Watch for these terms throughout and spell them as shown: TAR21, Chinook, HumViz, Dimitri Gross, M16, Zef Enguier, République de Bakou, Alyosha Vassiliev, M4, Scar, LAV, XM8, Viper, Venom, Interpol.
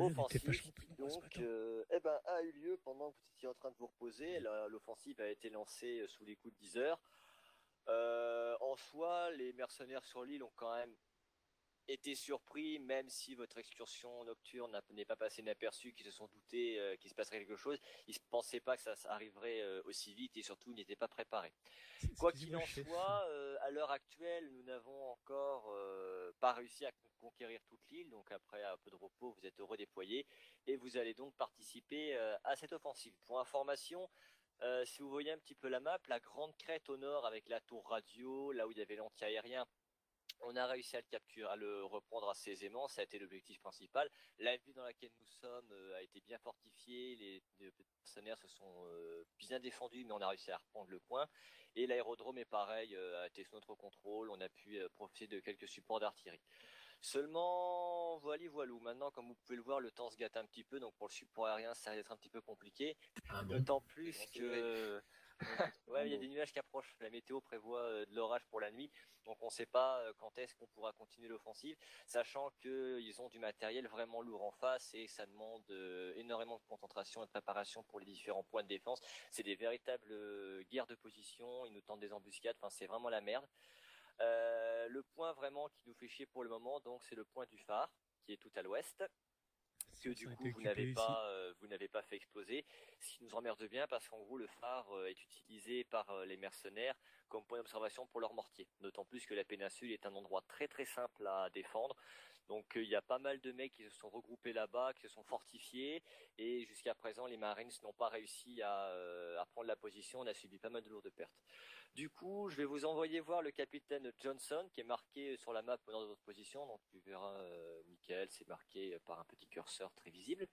offensive qui donc a eu lieu pendant que vous étiez en train de vous reposer. L'offensive a été lancée sous les coups de 10 heures. En soi, les mercenaires sur l'île ont quand même été surpris, même si votre excursion nocturne n'est pas passée inaperçue, qu'ils se sont doutés qu'il se passerait quelque chose. Ils ne pensaient pas que ça arriverait aussi vite et surtout n'étaient pas préparés. Quoi qu'il en soit, à l'heure actuelle, nous n'avons encore pas réussi à conquérir toute l'île. Donc après un peu de repos, vous êtes redéployés et vous allez donc participer à cette offensive. Pour information, si vous voyez un petit peu la map, la grande crête au nord avec la tour radio, là où il y avait l'anti-aérien, on a réussi à le capturer, à le reprendre assez aisément, ça a été l'objectif principal. La ville dans laquelle nous sommes a été bien fortifiée, les mercenaires se sont bien défendus, mais on a réussi à reprendre le coin. Et l'aérodrome est pareil, a été sous notre contrôle, on a pu profiter de quelques supports d'artillerie. Seulement, voilà. Maintenant, comme vous pouvez le voir, le temps se gâte un petit peu, donc pour le support aérien, ça va être un petit peu compliqué. D'autant plus que... ouais, il y a des nuages qui approchent, la météo prévoit de l'orage pour la nuit, donc on ne sait pas quand est-ce qu'on pourra continuer l'offensive, sachant qu'ils ont du matériel vraiment lourd en face et ça demande énormément de concentration et de préparation pour les différents points de défense. C'est des véritables guerres de position, ils nous tentent des embuscades, enfin c'est vraiment la merde. Le point vraiment qui nous fait chier pour le moment, donc c'est le point du phare qui est tout à l'ouest. Que du coup vous n'avez pas fait exploser, ce qui nous emmerde bien parce qu'en gros le phare est utilisé par les mercenaires comme point d'observation pour leurs mortiers, d'autant plus que la péninsule est un endroit très très simple à défendre, donc il y a pas mal de mecs qui se sont regroupés là-bas, qui se sont fortifiés et jusqu'à présent les marines n'ont pas réussi à prendre la position, on a subi pas mal de lourdes pertes. Du coup je vais vous envoyer voir le capitaine Johnson qui est marqué sur la map dans notre position, donc tu verras Michael, c'est marqué par un petit curseur très visible.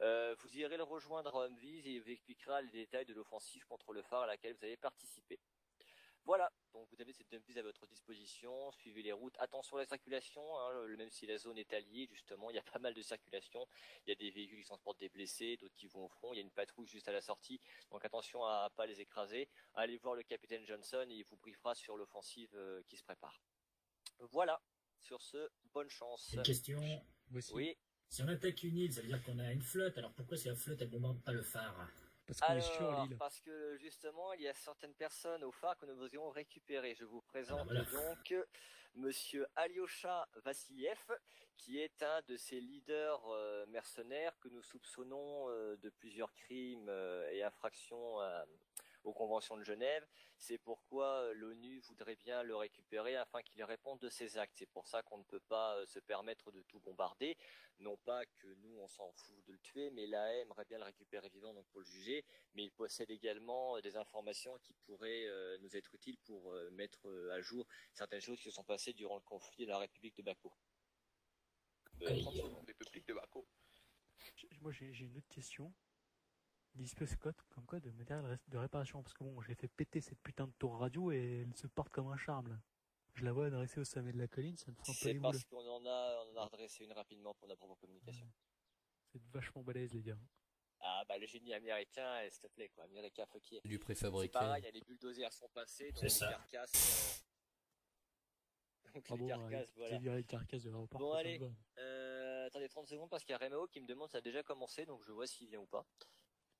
Vous irez le rejoindre à HumViz et il vous expliquera les détails de l'offensive contre le phare à laquelle vous avez participé. Voilà, donc vous avez cette HumViz à votre disposition, suivez les routes, attention à la circulation, hein, même si la zone est alliée, justement, il y a pas mal de circulation, il y a des véhicules qui transportent des blessés, d'autres qui vont au front, il y a une patrouille juste à la sortie, donc attention à ne pas les écraser, allez voir le capitaine Johnson et il vous briefera sur l'offensive qui se prépare. Voilà, sur ce, bonne chance. Une question. Oui. Si on attaque une île, ça veut dire qu'on a une flotte, alors pourquoi si la flotte elle ne bombarde pas le phare? Parce qu'on est sur l'île. Parce que justement, il y a certaines personnes au phare que nous voudrions récupérer. Je vous présente donc monsieur Alyosha Vassiliev, qui est un de ces leaders mercenaires que nous soupçonnons de plusieurs crimes et infractions aux conventions de Genève. C'est pourquoi l'ONU voudrait bien le récupérer afin qu'il réponde de ses actes. C'est pour ça qu'on ne peut pas se permettre de tout bombarder. Non pas que nous, on s'en fout de le tuer, mais l'AE aimerait bien le récupérer vivant donc pour le juger. Mais il possède également des informations qui pourraient nous être utiles pour mettre à jour certaines choses qui se sont passées durant le conflit de la République de Bakou. République de Bakou. Moi, j'ai une autre question. Il dispose comme quoi de matériel de réparation, parce que bon, j'ai fait péter cette putain de tour radio et elle se porte comme un charme là. Je la vois dressée au sommet de la colline, ça me prend pas les boules. C'est parce qu'on en a redressé une rapidement pour notre propre communication. C'est vachement balèze les gars. Ah bah le génie américain, s'il te plaît quoi, America fuckier. Du préfabriqué. C'est pareil, les bulldozers sont passés, donc les carcasses... Donc les carcasses, voilà. Les carcasses de l'aéroport. Bon allez, attendez 30 secondes parce qu'il y a Rémeo qui me demande si ça a déjà commencé, donc je vois s'il vient ou pas.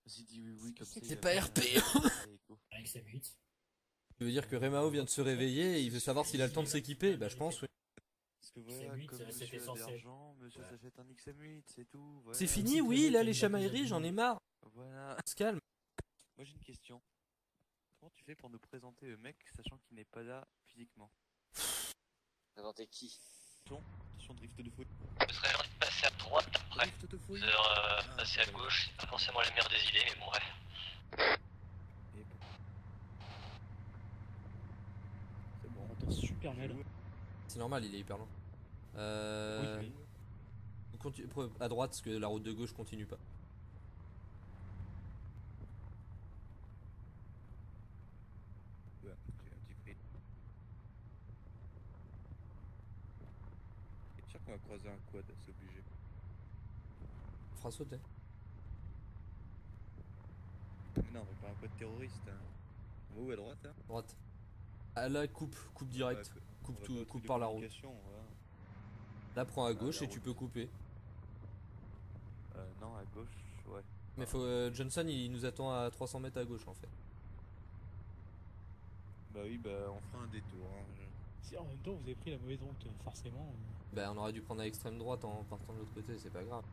J'ai dit oui comme ça. C'est pas RP. Avec XM8. Tu veux dire que Rémao vient de se réveiller et il veut savoir s'il a le temps de s'équiper? Bah je pense oui. Parce que voilà, comme monsieur d'argent, monsieur s'achète un XM8, c'est tout. Voilà. C'est fini, oui, là les chamailleries, j'en ai marre. Voilà. On se calme. Moi j'ai une question. Comment tu fais pour nous présenter le mec sachant qu'il n'est pas là physiquement? Présenter qui? Son drift de foot. À droite après, passer à gauche, c'est pas forcément la merde des idées, mais bon, bref. C'est bon, on entend super mal. C'est normal, il est hyper long. Oui, on continue à droite parce que la route de gauche continue pas. On va croiser un quad, c'est obligé. On fera sauter. Mais non, on va pas un quad terroriste. Hein. On va où à droite hein? Droite. Ah là, coupe direct. Ouais, coupe par la route. Là, prends à gauche et tu peux couper. Non, à gauche, ouais. Mais faut, Johnson, il nous attend à 300 mètres à gauche, en fait. Bah oui, bah on fera un détour. Hein. Si en même temps, vous avez pris la mauvaise route, forcément. Bah on aurait dû prendre à l'extrême droite en partant de l'autre côté, c'est pas grave.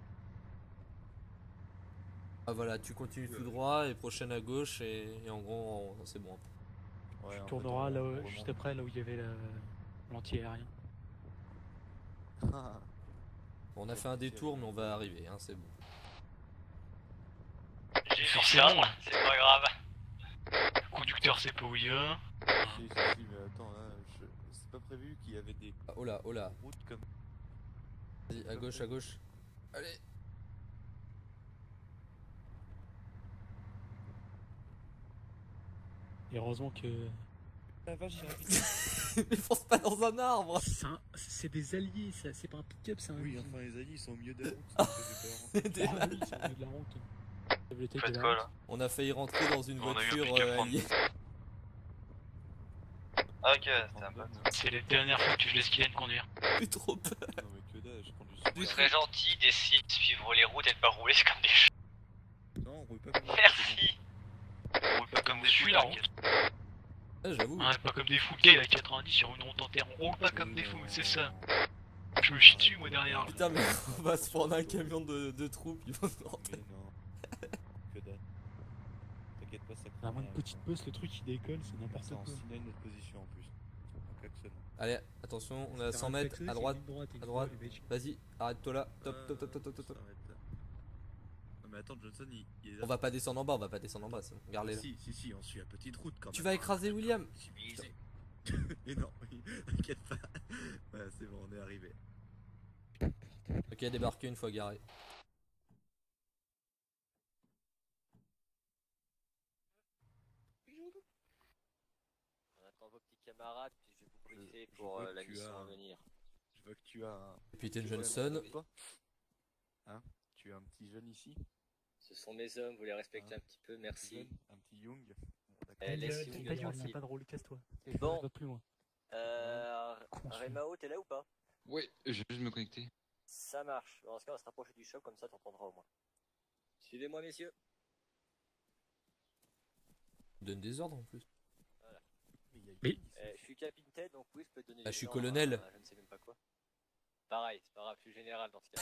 Ah voilà, tu continues tout droit et prochaine à gauche et en gros, c'est bon. Ouais, tu tourneras là où, juste après, là où il y avait l'anti-aérien. Ah. Bon, on a fait un détour, mais on va arriver, hein, c'est bon. J'ai sur Scar, c'est pas grave. Le conducteur, c'est pas où il y a. Si, si, mais attends, là, c'est pas prévu qu'il y avait des. Ah, oh là, oh là. Routes comme. Vas-y, à gauche, à gauche. Allez. Et heureusement que. La vache, j'ai rapide. Mais fonce pas dans un arbre. C'est des alliés, c'est pas un pick-up, c'est un. Oui, enfin, les alliés, ils sont au milieu de la route. C'est des alliés, ils sont au milieu de la route. Faites quoi là? On a failli rentrer dans une voiture alliée. Ok, c'était un bug. C'est les dernières fois que je laisse Kylian conduire. J'ai trop peur. Non, mais que dalle, je conduis super. Vous serez gentil, décide de suivre les routes et de pas rouler comme des chats. Non, on roule pas comme des. Merci. On roule pas comme des fous là. Ah, j'avoue. Ah, c'est pas comme des fous, le gars il a 90 sur une route en terre. On roule pas comme des fous, c'est ça. Je me chie dessus moi derrière. Putain, mais on va se prendre un camion de troupes, ils vont se rentrer. À moins de petite puce, le truc il décolle, c'est n'importe quoi. On a une autre position en plus. Allez, attention, on est à 100 mètres, à droite, à droite. Vas-y, arrête-toi là. Top, top, top, top, top, top. Non mais attends, Johnson, on va pas descendre en bas, on va pas descendre en bas, c'est bon. Regardez là. Si, si, si, on suit la petite route quand même. Tu vas écraser William. Mais non, t'inquiète pas. Voilà, c'est bon, on est arrivé. Ok, débarquez une fois garé. Camarades, puis je vais vous briser pour la mission à venir. Je vois que tu as un... Capitaine Johnson. Hein? Tu as un petit jeune ici? Ce sont mes hommes, vous les respectez un petit peu, merci. Un petit Young. Laisse Young tranquille. C'est pas drôle, casse-toi. Bon, plus loin. Rémao, t'es là ou pas? Oui, je vais juste me connecter. Ça marche. Dans ce cas, on va se rapprocher du shop, comme ça t'entendras au moins. Suivez-moi, messieurs. Donne des ordres en plus. Oui. Je suis capitaine, donc oui, je peux te donner. Ah, je suis colonel. Je ne sais même pas quoi. Pareil, c'est pas grave, je suis général dans ce cas.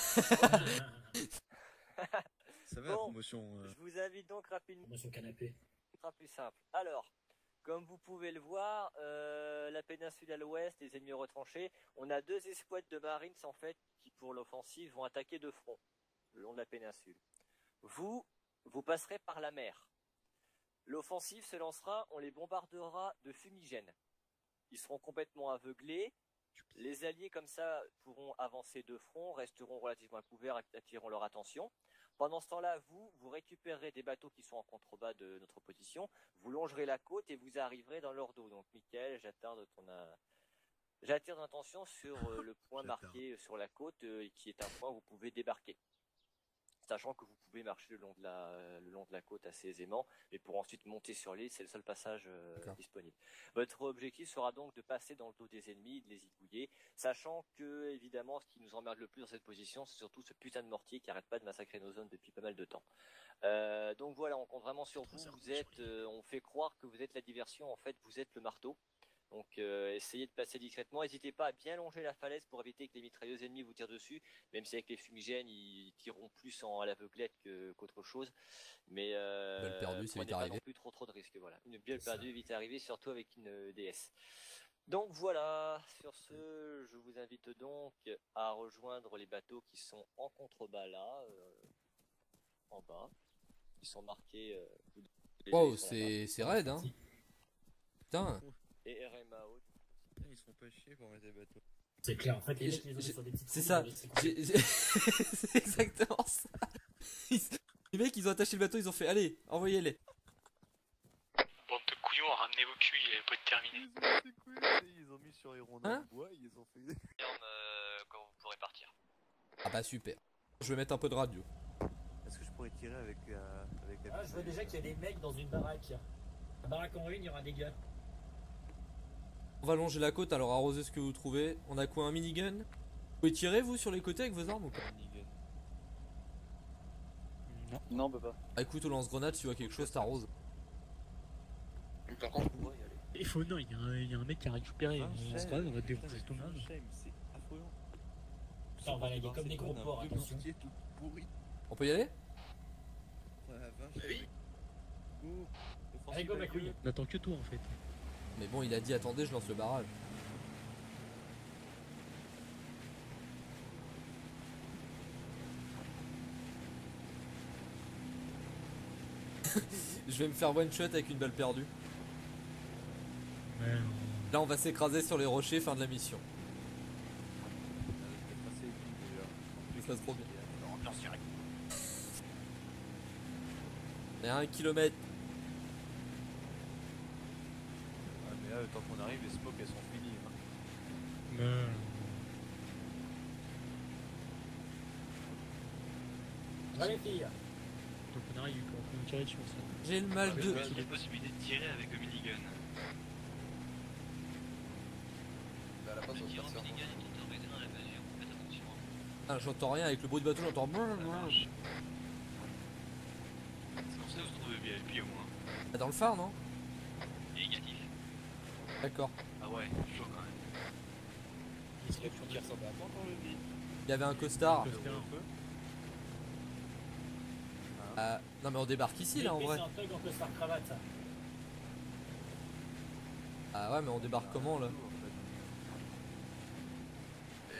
Ça va, bon, la promotion. Je vous invite donc rapidement. Promotion canapé. Ce sera plus simple. Alors, comme vous pouvez le voir, la péninsule à l'ouest, les ennemis retranchés. On a deux escouades de marines en fait qui, pour l'offensive, vont attaquer de front le long de la péninsule. Vous passerez par la mer. L'offensive se lancera, on les bombardera de fumigène. Ils seront complètement aveuglés. Les alliés comme ça pourront avancer de front, resteront relativement à couvert, attireront leur attention. Pendant ce temps-là, vous récupérerez des bateaux qui sont en contrebas de notre position. Vous longerez la côte et vous arriverez dans leur dos. Donc, Michael, j'attire ton attention sur le point marqué sur la côte, qui est un point où vous pouvez débarquer. Sachant que vous pouvez marcher le long de la côte assez aisément, et pour ensuite monter sur l'île, c'est le seul passage disponible. Votre objectif sera donc de passer dans le dos des ennemis, de les igouiller, sachant que, évidemment, ce qui nous emmerde le plus dans cette position, c'est surtout ce putain de mortier qui arrête pas de massacrer nos zones depuis pas mal de temps. Donc voilà, on compte vraiment sur vous, on fait croire que vous êtes la diversion, en fait, vous êtes le marteau. Donc essayez de passer discrètement, n'hésitez pas à bien longer la falaise pour éviter que les mitrailleuses ennemies vous tirent dessus, même si avec les fumigènes ils tireront plus à l'aveuglette qu'autre chose, mais prenez pas non plus trop de risques, voilà. Une bielle perdue vite arrivée, surtout avec une DS. Donc voilà, sur ce, je vous invite donc à rejoindre les bateaux qui sont en contrebas là, en bas, ils sont marqués... wow, c'est raide hein. Putain. Et RMAO. Ils se font pas chier pour mettre des bateaux. C'est clair, en fait, les mecs, ils ont sur des petites. C'est ça, c'est exactement ça. Les mecs, ils ont attaché le bateau, ils ont fait allez, envoyez-les. Bande de couillons, ramenez vos culs, il avait pas été terminé. Ils ont mis sur les rondins de bois, ils ont fait. Quand vous pourrez partir. Ah bah super. Je vais mettre un peu de radio. Est-ce que je pourrais tirer avec la. Ah, je vois déjà qu'il y a des mecs dans une baraque. La baraque en ruine, il y aura des gars. On va longer la côte, alors arrosez ce que vous trouvez. On a quoi, un minigun? Vous pouvez tirer vous sur les côtés avec vos armes ou pas? Non, non on peut pas. Ah écoute au lance-grenade, si tu vois quelque chose t'arrose. Par contre, il faut non, il y a un mec qui a récupéré un lance-grenade, on va défoncer tout le monde. C'est affreux. Ça on va aller comme des gros porcs, attention. On peut y aller? Oui. Allez go ma couille. On attend que toi en fait. Mais bon il a dit attendez je lance le barrage. Je vais me faire one shot avec une balle perdue. Ouais. Là on va s'écraser sur les rochers, fin de la mission. Ça se produit. Il y a 1 km. Ah mais là tant qu'on arrive les smokes elles sont finies hein. Allez filles. Tant qu'on arrive on peut tirer dessus ça. J'ai le mal de... Il y a possibilité de tirer avec le minigun. Bah la passe de tirer en minigun et tout en résident à la mesure. Faites attention. Ah j'entends rien avec le bruit de bateau j'entends. Ça se trouve VIP au moins. Ah dans le phare non? Négatif. D'accord. Ah ouais, chaud quand même. Il se lève sur dire ça va attendre dans le VIP. Il y avait un costard. Non mais on débarque ici là en vrai. C'est un thug en costard cravate ça. Ah ouais mais on débarque comment là?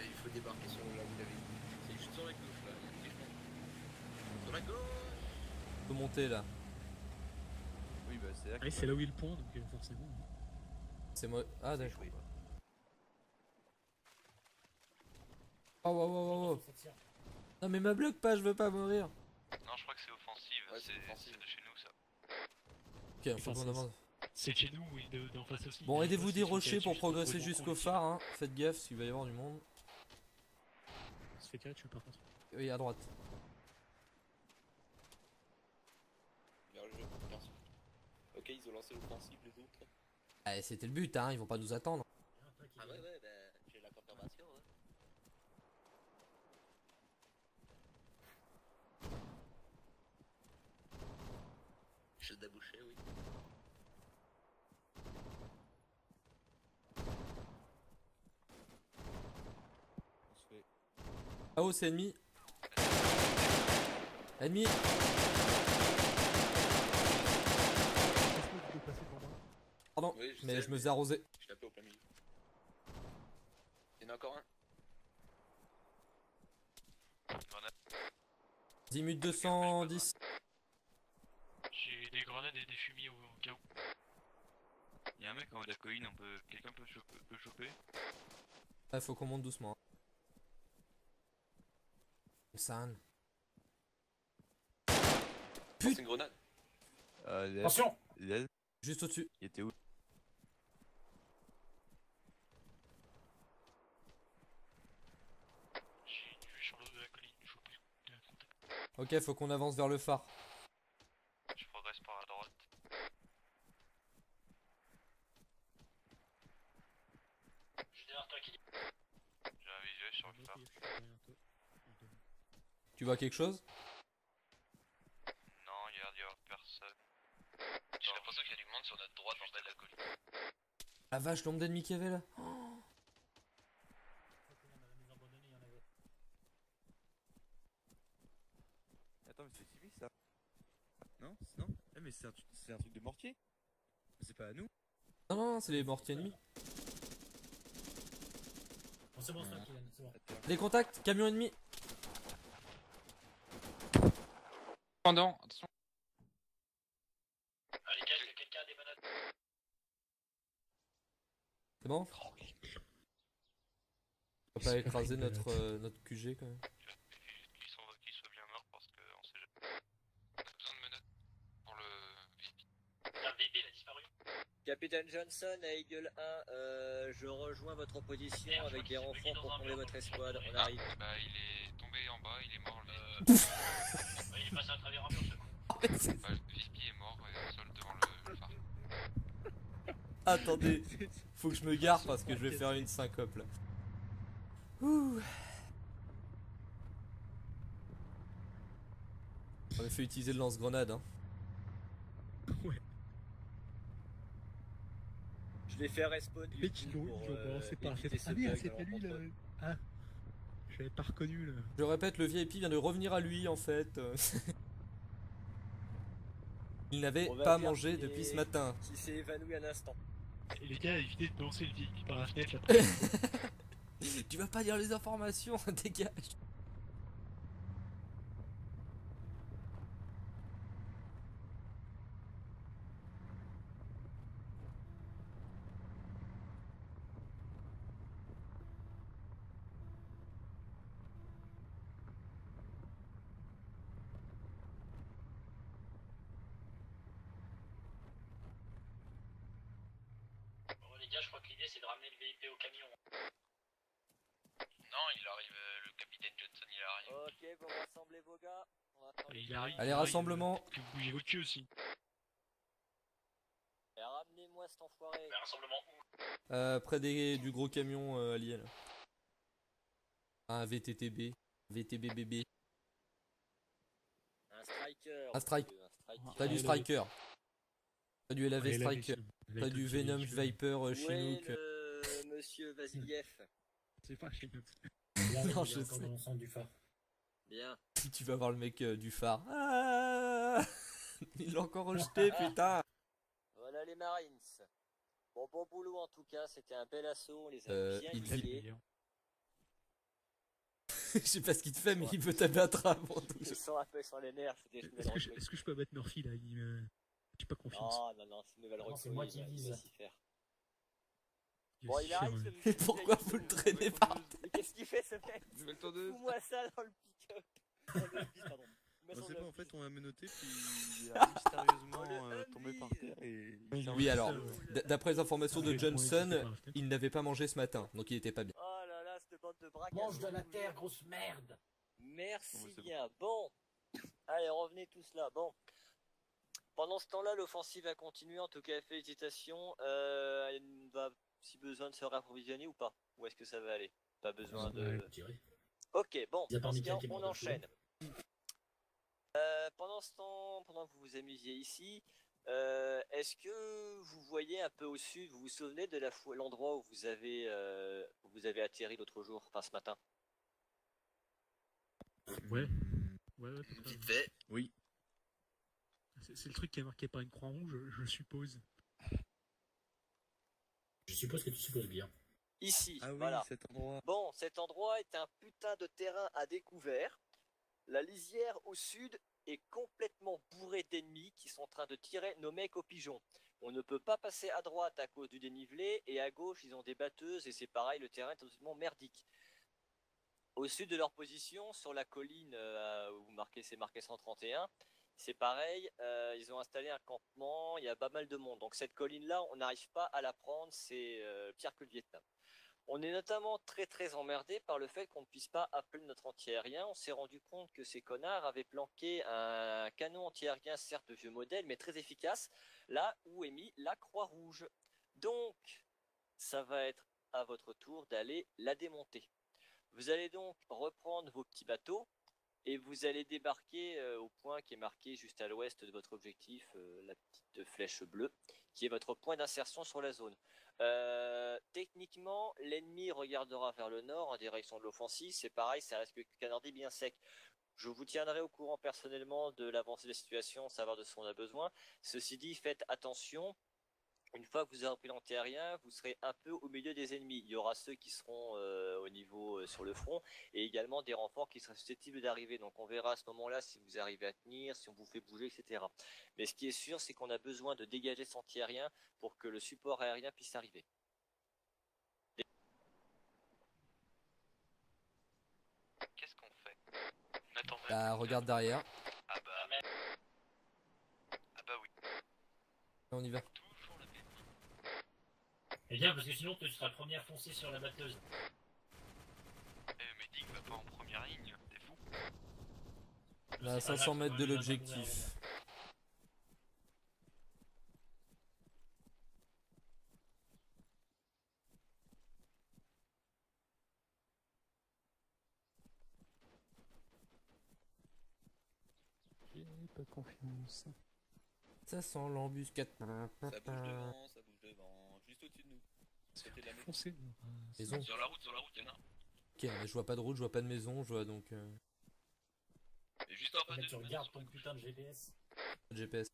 Il faut débarquer sur là vous l'avez dit. C'est juste sur la gauche là, il y a des gens. Sur la gauche monter là. Oui bah c'est là, ah, c'est là où il pond donc forcément. C'est moi. Ah d'accord. Oh wow wow wow. Non mais ma bloque pas je veux pas mourir. Non je crois que c'est offensive, ouais, c'est de chez nous ça. Ok on enfin, demande. C'est chez nous oui d'en face aussi. Bon aidez-vous des rochers pour progresser jusqu'au phare hein. Faites gaffe s'il va y avoir du monde. On se fait tirer dessus par contre. Oui à droite. Ok, ils ont lancé l'offensive les autres. Ah, c'était le but, hein, ils vont pas nous attendre. Ah, ouais, ouais, bah, j'ai la confirmation. Ouais. Je d'aboucher, oui. On se fait. Ah, oh, c'est ennemi. Ennemi. Pardon, oui, mais je me faisais arroser. Je l'ai appelé au plein milieu. Il y en a encore un. 10 minutes 210. J'ai des grenades et des fumiers au cas où. Il y a un mec en haut de la colline, on peut... quelqu'un peut choper. Ah, faut qu'on monte doucement. San. Putain, c'est une grenade. Attention. Juste au-dessus. Il était où? J'ai tué sur le haut de la colline, je suis plus de contact. Ok, faut qu'on avance vers le phare. Je progresse par la droite. Je suis derrière toi qui... J'ai un visuel sur le phare. Tu vois quelque chose? Non, il y a l'air personne. J'ai l'impression qu'il y a du monde sur notre droite en bas de la colline. Ah vache, le nombre d'ennemis qu'il y avait là. Oh. Attends, mais c'est civil ça? Non, non. Eh mais c'est un truc de mortier. C'est pas à nous. Non, non, non, c'est les mortiers ennemis. Bon, c'est bon, c'est bon. Les contacts, camion ennemi. Pendant, attention. C'est bon? On va pas écraser notre QG quand même. Ils sont qu'ils soient bien morts parce qu'on sait jamais. On a besoin de menottes pour le VIP. Le VIP il a disparu. Capitaine Johnson, Eagle 1, je rejoins votre position avec des renforts pour combler votre escouade. On arrive. Bah il est tombé en bas, il est mort. Ouais, il est passé à travers un mur ce coup. Bah, le VIP est mort et seul devant le phare. Attendez, faut que je me gare parce que je vais faire une syncope là. Ouh. On a fait utiliser le lance-grenade, hein. Ouais. Je l'ai fait respawn. Mais qui commencé par cette première, c'était lui là. Ah, je l'avais pas reconnu là. Je répète, le VIP vient de revenir à lui en fait. Il n'avait pas mangé depuis ce matin. Qui s'est évanoui un instant. Et les gars, évitez de lancer le VIP par la fenêtre là. Tu vas pas dire les informations, dégage. Je crois que l'idée c'est de ramener le VIP au camion. Non, il arrive, le capitaine Johnson il arrive. Ok, vous rassemblez vos gars. Il arrive. Allez, rassemblement. Que vous bougez vos culs aussi. Et ramenez-moi cet enfoiré. Mais rassemblement où? Près du gros camion allié là. Un VTTB. VTBBB. Un striker. Un strike. T'as du striker. T'as du LAV striker. T'as du Venom, Viper, Chinook. Monsieur Vassiliev. C'est pas Chinook. Non, je sais. On sent du phare. Bien. Tu vas voir le mec du phare. Ah, il l'a encore rejeté, putain. Voilà les Marines. Bon boulot en tout cas, c'était un bel assaut, on les a bien utilisés. Je sais pas ce qu'il te fait, mais il veut t'abattre avant tout. Je sens un peu sur les nerfs. Est-ce que je peux abattre Murphy là? J'ai pas confiance. Non, c'est une nouvelle recrue. C'est moi qui vise. Bon, il arrive ce mec. Pourquoi vous le traînez pas? Mais qu'est-ce qu'il fait ce mec? Fous-moi ça dans le pick-up. Je sais pas, en fait, on a menotté, puis il a mystérieusement tombé par terre. Oui, alors, d'après les informations de Johnson, il n'avait pas mangé ce matin, donc il était pas bien. Oh là là, cette bande de braqueurs. Mange de la terre, grosse merde. Merci bien. Bon, allez, revenez tous là. Bon. Pendant ce temps-là, l'offensive a continué. En tout cas, félicitations. Elle va, si besoin, de se réapprovisionner ou pas? Ou est-ce que ça va aller? Pas besoin de... Ok, bon, dans ce cas, on enchaîne. Pendant ce temps, pendant que vous vous amusiez ici, est-ce que vous voyez un peu au sud, vous vous souvenez de l'endroit où vous avez atterri l'autre jour, enfin ce matin? Ouais. Vite fait. Oui. C'est le truc qui est marqué par une croix rouge, je suppose. Je suppose que tu supposes bien. Ici, ah oui, voilà. Cet endroit. Bon, cet endroit est un putain de terrain à découvert. La lisière au sud est complètement bourrée d'ennemis qui sont en train de tirer nos mecs aux pigeons. On ne peut pas passer à droite à cause du dénivelé, et à gauche ils ont des batteuses, et c'est pareil, le terrain est absolument merdique. Au sud de leur position, sur la colline où c'est marqué 131, c'est pareil, ils ont installé un campement, il y a pas mal de monde. Donc cette colline-là, on n'arrive pas à la prendre, c'est pire que le Vietnam. On est notamment très très emmerdé par le fait qu'on ne puisse pas appeler notre anti-aérien. On s'est rendu compte que ces connards avaient planqué un canon anti-aérien, certes vieux modèle, mais très efficace, là où est mis la croix rouge. Donc, ça va être à votre tour d'aller la démonter. Vous allez donc reprendre vos petits bateaux, et vous allez débarquer au point qui est marqué juste à l'ouest de votre objectif, la petite flèche bleue, qui est votre point d'insertion sur la zone. Techniquement, l'ennemi regardera vers le nord en direction de l'offensive, c'est pareil, ça reste que canardé bien sec. Je vous tiendrai au courant personnellement de l'avancée de la situation, savoir de ce qu'on a besoin. Ceci dit, faites attention. Une fois que vous aurez pris l'anti-aérien, vous serez un peu au milieu des ennemis. Il y aura ceux qui seront au niveau sur le front, et également des renforts qui seraient susceptibles d'arriver. Donc on verra à ce moment-là si vous arrivez à tenir, si on vous fait bouger, etc. Mais ce qui est sûr, c'est qu'on a besoin de dégager cet anti-aérien pour que le support aérien puisse arriver. Qu'est-ce qu'on fait? Bah regarde derrière. Ah bah oui. On y va. Eh bien, parce que sinon tu seras premier à foncer sur la batteuse. Mais Dick va pas en première ligne, t'es fou. Là, à 500 mètres de l'objectif. pas confiance. Ça sent l'embuscade. Ça bouge devant, juste au-dessus de nous. C'était de la maison. Sur la route, y'en a un. Ok, je vois pas de route, je vois pas de maison, je vois donc. Et juste en face de nous. Regarde ton putain de GPS. GPS.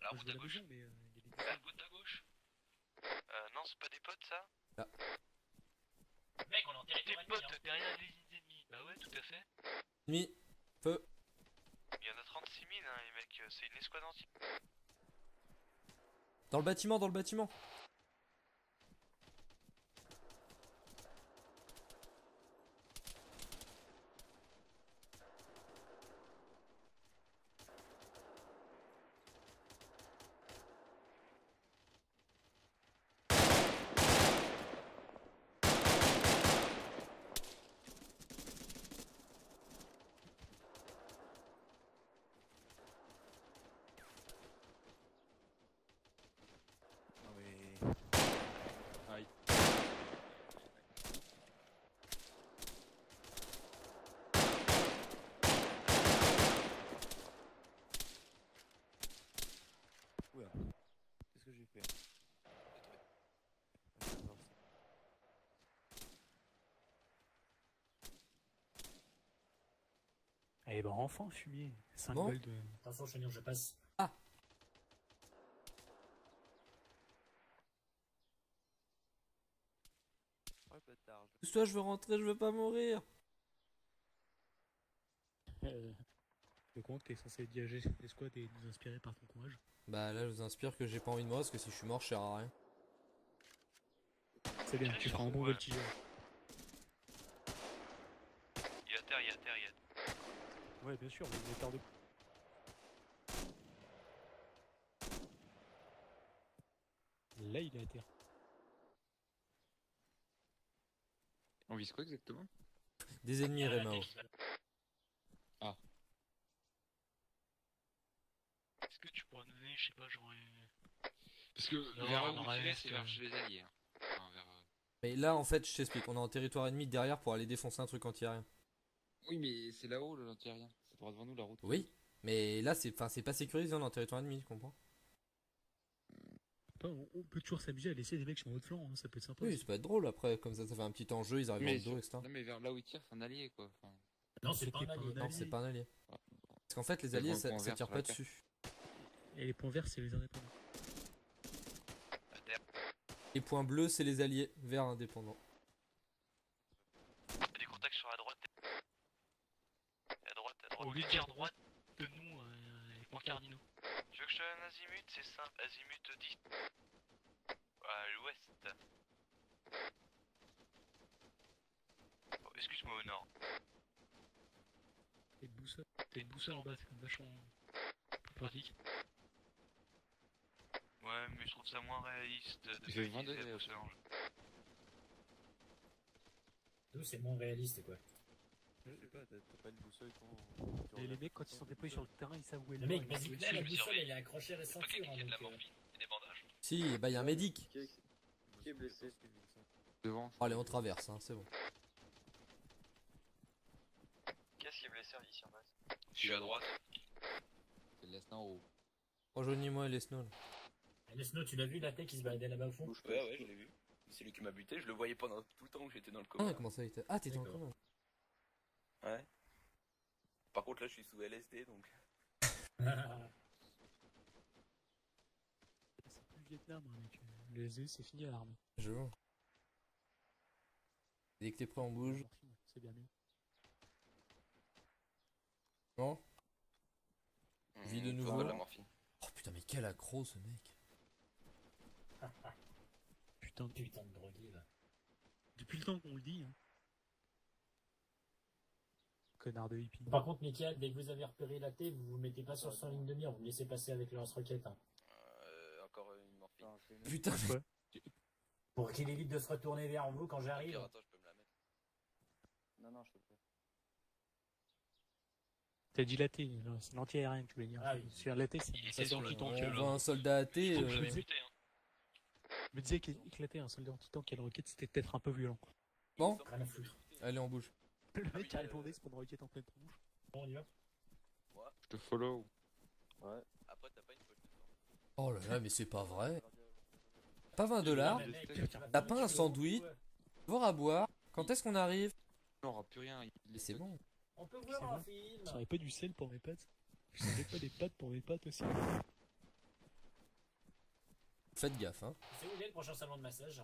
La route à gauche. La route à gauche. Non, c'est pas des potes ça. Là. Mec, on est en territoire ennemi. Des potes derrière les ennemis. Bah ouais, tout à fait. Ennemi, feu. Il y en a 36 000, hein, les mecs, c'est une escouade entière. Dans le bâtiment, dans le bâtiment. Eh ben enfin fumier, 5 balles de... Attention Chenir, je passe. Ah. Soit je veux rentrer, je veux pas mourir. Le compte t'es censé diriger les squads et nous inspirer par ton courage. Bah là je vous inspire que j'ai pas envie de mourir parce que si je suis mort je sers à rien. C'est bien, tu feras un bon voltigeur. Il y a terre, il y a terre, il y a terre. Ouais bien sûr, mais tarde. Là il est à terre. On vise quoi exactement? Des ennemis Rémao. Ah. Est-ce que tu pourrais nous donner, je sais pas, genre... Parce que non, vers où tu es, c'est vers chez les alliés. Hein. Enfin, vers... Mais là en fait je t'explique, on est en territoire ennemi derrière pour aller défoncer un truc anti-aérien. Oui, mais c'est là-haut l'anti-aérien, c'est droit devant nous la route. Oui, mais là c'est pas sécurisé, on est en territoire ennemi, tu comprends? On peut toujours s'amuser à laisser des mecs sur notre flanc, hein. Ça peut être sympa. Oui, ça peut être drôle après, comme ça ça fait un petit enjeu, ils arrivent en dos, etc. Non, mais vers là où ils tirent, c'est un allié quoi. Enfin... Non, c'est pas, pas un allié. Ouais. Parce qu'en fait, les alliés ça, ça tire pas dessus. Et les points verts, c'est les indépendants. Les points bleus, c'est les alliés, verts indépendants. Des contacts sur la droite. Au lieu de dire droite de nous, les points cardinaux. Tu veux que je te donne un azimut? C'est simple, azimut 10. À l'ouest. Oh, excuse-moi, au nord. T'es une boussole en bas, c'est vachement plus pratique. Ouais, mais je trouve ça moins réaliste de utiliser la boussole en jeu. Nous, c'est moins réaliste, quoi. Je sais pas, t'as pas une boussole quand... Et les mecs quand ils sont déployés sur le terrain ils savent où est le mec. Vas-y, là la boussole elle est accrochée à la ceinture. Il y a de la morphine et des bandages. Si, bah y'a un médic. Qui est blessé? Devant. Allez on traverse hein, c'est bon. Qu'est-ce qui est blessé ici en bas? Je suis à droite. C'est l'Esno en haut. Rejoignez-moi l'Esno. L'Esno tu l'as vu la tête qui se baladait là-bas au fond? Ouais ouais je l'ai vu. C'est lui qui m'a buté, je le voyais pendant tout le temps où j'étais dans le commun. Ah comment ça était? Ah t'étais dans le commun. Ouais. Par contre là je suis sous LSD donc. C'est plus le Vietnam mec. Le LSD c'est fini à l'armée. Je vois. Dès que t'es prêt on bouge. C'est bien mieux. Non vie de nouveau la morphine. Oh putain mais quel accro ce mec. Putain de drogué là. Depuis le temps qu'on le dit hein. Connard de hippie. Par contre, Michael, dès que vous avez repéré la T, vous vous mettez pas sur son ligne de mire, vous me laissez passer avec le lance-roquette. Hein. Encore une morphine. Putain, quoi. Pour qu'il évite de se retourner vers vous quand j'arrive. Attends, je peux me la mettre. Non, non, je peux pas. T'as dit la T, c'est l'anti-aérien, tu voulais dire. Ah oui. Sur la T, c'est dans le temps que voit un soldat à T. Je me disais qu'éclater un soldat anti-tank à la roquette, c'était peut-être un peu violent. Bon, allez, on bouge. Le mec a répondu, c'est pour une roquette en pleine tronche. Bon, on y va. Ouais. Je te follow. Ouais. Après, t'as pas une poche de temps. Oh là là, mais c'est pas vrai. T'as pas 20 $, t'as pas un sandwich, voir à boire. Quand est-ce qu'on arrive? On aura plus rien. C'est bon. On peut voir un film. J'aurais pas du sel pour mes pâtes. Je savais pas des pâtes pour mes pâtes aussi. Faites gaffe, hein. C'est où est le prochain salon de massage?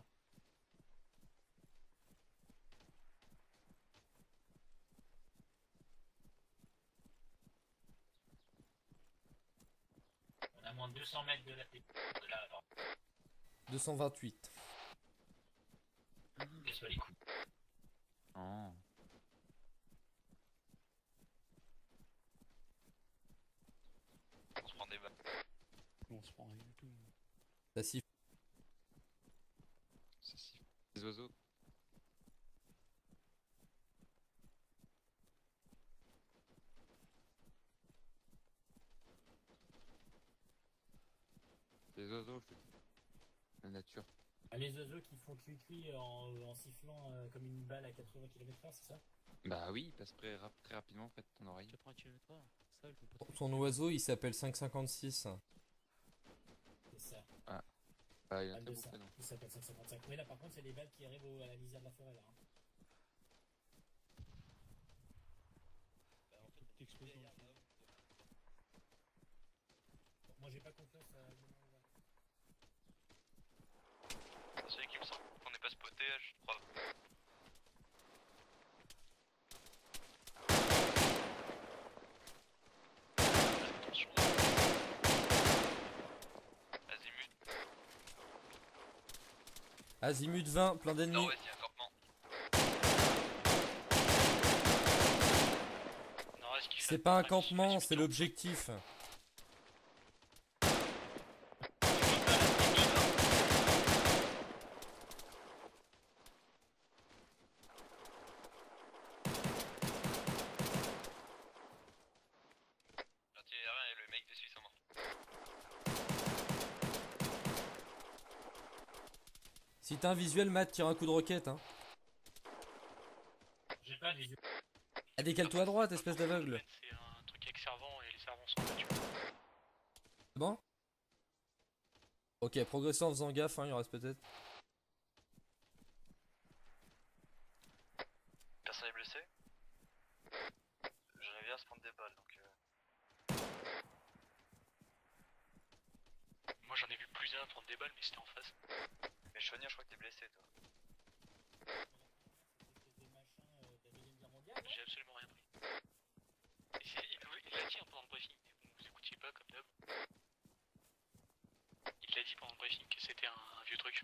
On a moins de 200 mètres de la tête. 228. Casse-moi les coups. Oh. On se prend des balles. On se prend rien du tout. Ça siffle. Ça siffle. Les oiseaux. Les oiseaux, je te dis. La nature. Ah, les oiseaux qui font cuicui en sifflant comme une balle à 80 km/h, c'est ça? Bah oui, il passe très rapidement en fait ton oreille. 80 km/h, ça je peux pas. Ton oiseau il s'appelle 556. C'est ça. Ah. Ah, il a un très bon prénom. Il s'appelle 555. Oui, là par contre, c'est des balles qui arrivent à la lisière de la forêt là. Bah en fait, t'exploses. Moi j'ai pas confiance à. C'est qui me semble qu'on n'est pas spoté, je crois. Azimut. Azimut 20, plein d'ennemis. Non, vas-y, un campement. C'est pas un campement, c'est l'objectif. Si t'as un visuel, Matt, tire un coup de roquette, hein. J'ai pas de visuel. Ah, décale-toi à droite, espèce d'aveugle. C'est un truc avec servant et les servants sont battus. C'est bon? Ok, progressons en faisant gaffe, hein, il en reste peut-être. Personne est blessé? J'aimerais bien se prendre des balles, donc Moi j'en ai vu plus d'un prendre des balles, mais c'était en face. Mais Chaudier, je crois que t'es blessé, toi. J'ai absolument rien pris. Il l'a dit pendant le briefing, vous écoutiez pas comme d'hab. Il l'a dit pendant le briefing que c'était un vieux truc.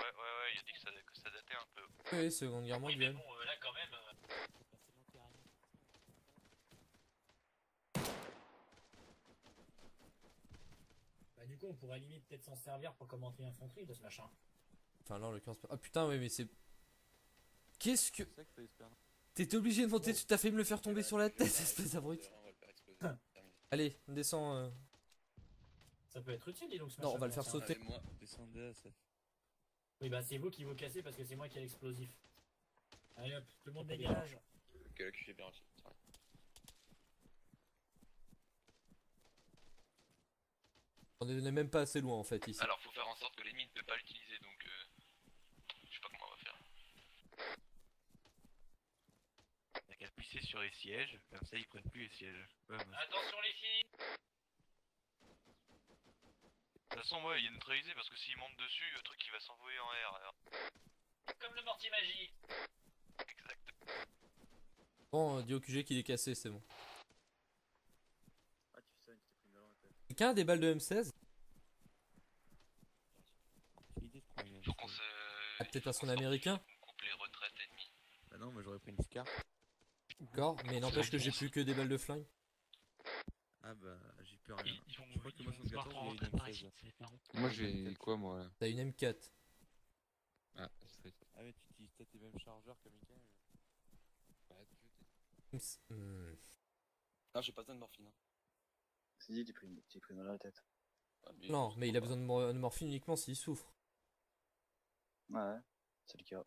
Ouais, il a dit que ça datait un peu. Oui, Seconde Guerre mondiale. Mais bon, là quand même... Bah du coup on pourrait limite peut-être s'en servir pour commenter l'infanterie de ce machin. Enfin là en l'occurrence... Ah putain oui mais c'est... Qu'est-ce que... T'étais obligé de monter, tu t'as fait me le faire tomber sur la tête, espèce d'abruti. Allez, on descend... Ça peut être utile dis donc ce machin. Non on va le faire sauter. Allez, moi, descendez, ça... Oui bah c'est vous qui vous cassez parce que c'est moi qui ai l'explosif. Allez hop, tout le monde dégage. Ok là que je suis bien aussi. On n'est même pas assez loin en fait ici. Alors faut faire en sorte que l'ennemi ne peut pas l'utiliser donc je sais pas comment on va faire. T'as qu'à pisser sur les sièges, comme ça ils prennent plus les sièges. Ouais, bah... Attention les filles. De toute façon ouais il est neutralisé parce que s'il monte dessus le truc il va s'envoler en air. Alors... Comme le mortier magique. Exact. Bon dis au QG qu'il est cassé c'est bon. Quelqu'un a des balles de M16? Faut qu'on se... Ah, peut-être parce qu'on est américain? On coupe les retraites ennemies. Bah non, moi j'aurais pris une Scar. D'accord, mais n'empêche que j'ai plus que des balles de flingue. Ah bah, j'ai plus rien. Je crois que moi 74, il y a une M16. Moi j'ai quoi moi là? T'as une M4. Ah, c'est... Ah mais tu utilises peut-être les mêmes chargeurs que Mika. Bah tu t'es... Ah j'ai pas besoin de morphine hein. C'est dit, tu pris mal à la tête. Ah, mais non, mais il a besoin de morphine uniquement s'il souffre. Ouais, c'est le cas.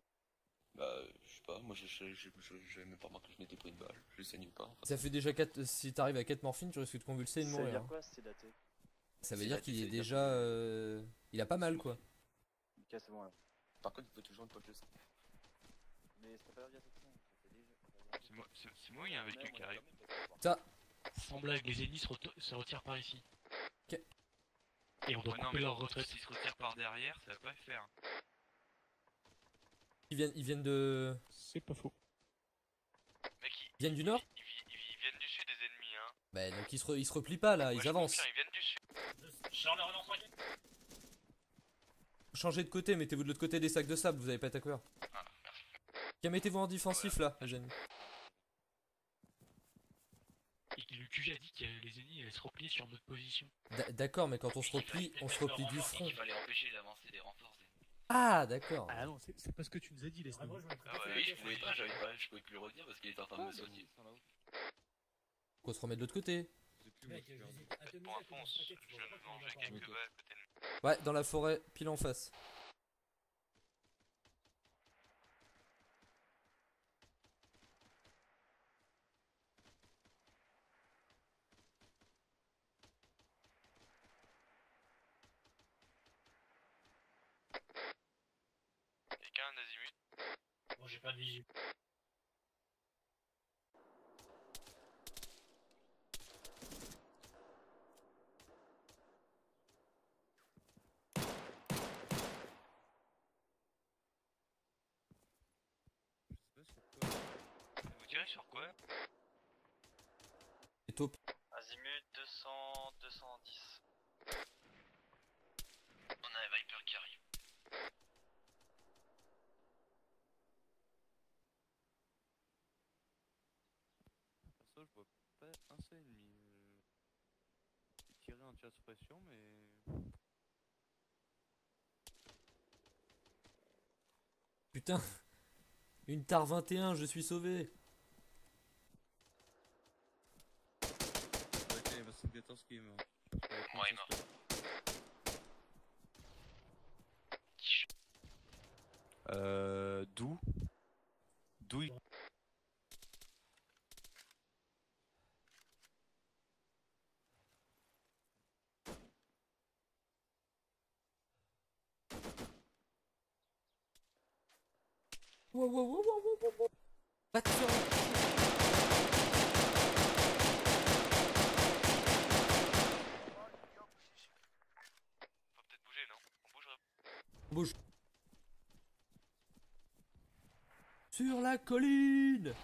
Bah, je sais pas, moi j'avais même pas remarqué que je m'étais pris une balle, je saigne ou pas. Enfin. Ça fait déjà 4, si t'arrives à 4 morphines, tu risques de convulser et de mourir. Ça veut dire quoi, c'est daté? Ça veut dire qu'il est déjà... Il a pas mal quoi. Ok, c'est bon, ouais. Par contre, il peut toujours ne pas que ça. Mais ça peut pas dire tout le monde. C'est moi, il y a un véhicule qui arrive. Ça semblage des ennemis se retirent par ici. Ok. Et on doit couper leur retraite. S'ils se retirent par derrière, ça va pas faire. Ils viennent de... C'est pas faux. Mec, ils viennent du nord? Ils viennent du sud des ennemis hein. Bah donc ils se replient pas là, ils avancent. Ils viennent du sud. Changez de côté, mettez-vous de l'autre côté des sacs de sable, vous avez pas à couvert. Ah, merci. Mettez-vous en défensif là, Eugène. Le QG a dit que les ennemis allaient se replier sur notre position. D'accord, mais quand on se replie, on se replie du front. Il va les empêcher d'avancer des renforts. Ah d'accord. Ah non, c'est pas ce que tu nous as dit, les snipers. Ah ouais, je pouvais plus revenir parce qu'il était en train de me soigner. Qu'on se remet de l'autre côté. Pour un fonce, je vais me manger quelques balles côté de... Ouais, dans la forêt, pile en face. J'ai pas de vigie. Je sais pas sur quoi. Vous tirez sur quoi? C'est top. Azimut 200-210. On a un Viper qui arrive. Je vois pas un seul ennemi. J'ai tiré un tir de suppression, mais. Putain! Une TAR21, je suis sauvé! Ok, bah c'est 14 qui est mort. Moi il est mort. D'où il... Wow. Pas de tir. Faut peut-être bouger, non? On bouge. Sur la colline.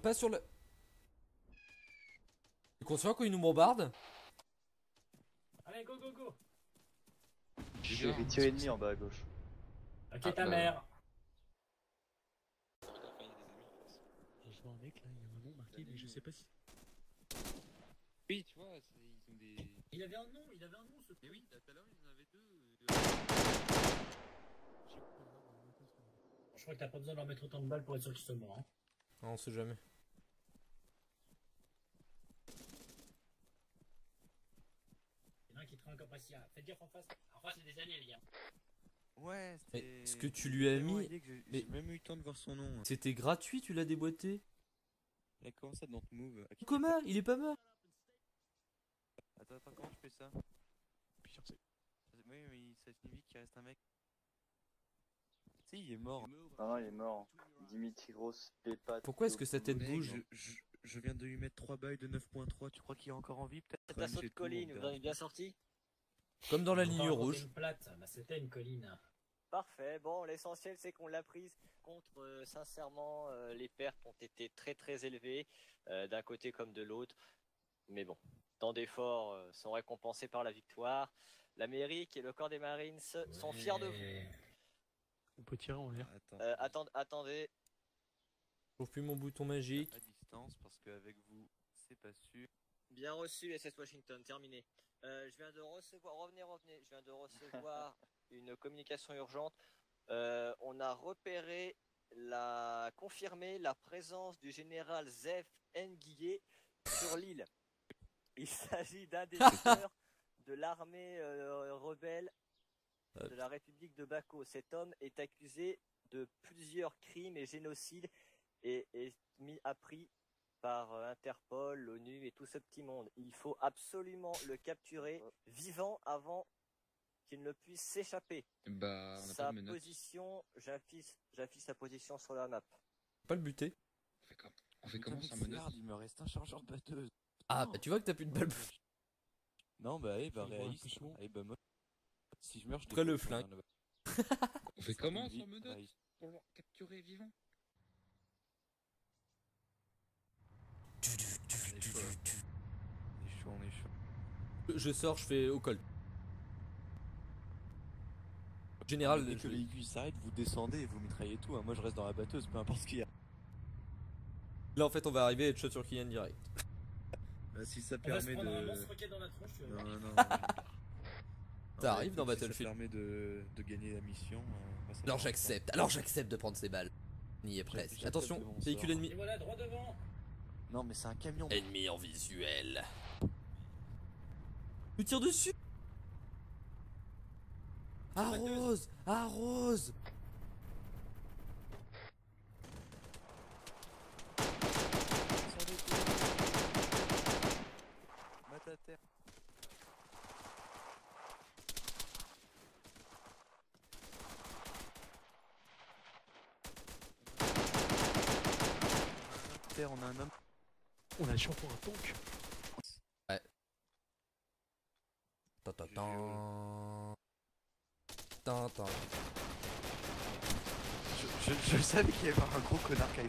Pas sur le... Tu conçois quand ils nous bombardent? Allez, go. J'ai des tirs ennemis en bas à gauche. Ok, ta mère. Mec, là, il y a un nom marqué, mais je sais pas si. Oui, tu vois, ils ont des. Il avait un nom ce truc. Oui, tout à l'heure, ils en avaient deux. Je crois que t'as pas besoin de leur mettre autant de balles pour être sûr qu'ils sont morts. Hein. Non, on sait jamais. Il y en a un qui traîne comme pas si. Faites gaffe en face. En face, c'est des années, les gars. Ouais, c'était. Ce que tu lui as mis. J'ai même eu le temps de voir son nom. C'était gratuit, tu l'as déboîté. Il a commencé à dans ton move. Comment? Il est pas mort. Attends, comment je fais ça? Putain, c'est... Oui, mais ça signifie qu'il reste un mec. Si, il est mort. Ah, il est mort. Dimitri Gross, les pattes. Pourquoi est-ce que sa tête bouge? Je viens de lui mettre 3 balles de 9.3, tu crois qu'il est encore en vie? Peut-être la saute colline, vous avez bien sorti? Comme dans la ligne rouge. C'était une colline. Parfait, bon, l'essentiel c'est qu'on l'a prise contre, sincèrement, les pertes ont été très élevées, d'un côté comme de l'autre. Mais bon, tant d'efforts sont récompensés par la victoire. L'Amérique et le corps des Marines sont fiers de vous. On peut tirer en l'air. Attendez. Je trouve plus mon bouton magique. À distance, parce qu'avec vous, c'est pas sûr. Bien reçu, SS Washington, terminé. Je viens de recevoir... Revenez, je viens de recevoir... une communication urgente, on a repéré, confirmé la présence du général Zef Enguier sur l'île. Il s'agit d'un des leaders de l'armée rebelle de la République de Bakou. Cet homme est accusé de plusieurs crimes et génocides et est mis à prix par Interpol, l'ONU et tout ce petit monde. Il faut absolument le capturer vivant avant qu'il ne puisse s'échapper. Bah, sa position, j'affiche sa position sur la map. Pas le buter. On fait comment ça menace? Il me reste un chargeur de batteuse. Ah, bah tu vois que t'as plus de balles. Non, bah, eh, bah, réaliste. Eh, bah, moi, si je meurs, je te. Après le flingue. On fait comment sans menace pour le capturer vivant? On est chaud. Je sors, je fais au col. Général, dès que l'aiguille s'arrête, vous descendez et vous mitraillez tout. Hein. Moi, je reste dans la batteuse, peu importe ce qu'il y a. Là, en fait, on va arriver et être shot sur Kylian direct. Bah, si ça permet de. T'arrives dans Battlefield. Si ça permet de gagner la mission. Alors j'accepte. Alors j'accepte de prendre ces balles. On y est presque. Attention, véhicule ennemi. Et voilà, droit devant. Non, mais c'est un camion. Ennemi en visuel. Tu tires dessus. Arrose, arrose. Mate à terre. On a un homme. On a le champ pour un tank. Ouais. Je savais qu'il y avait un gros connard qui avait.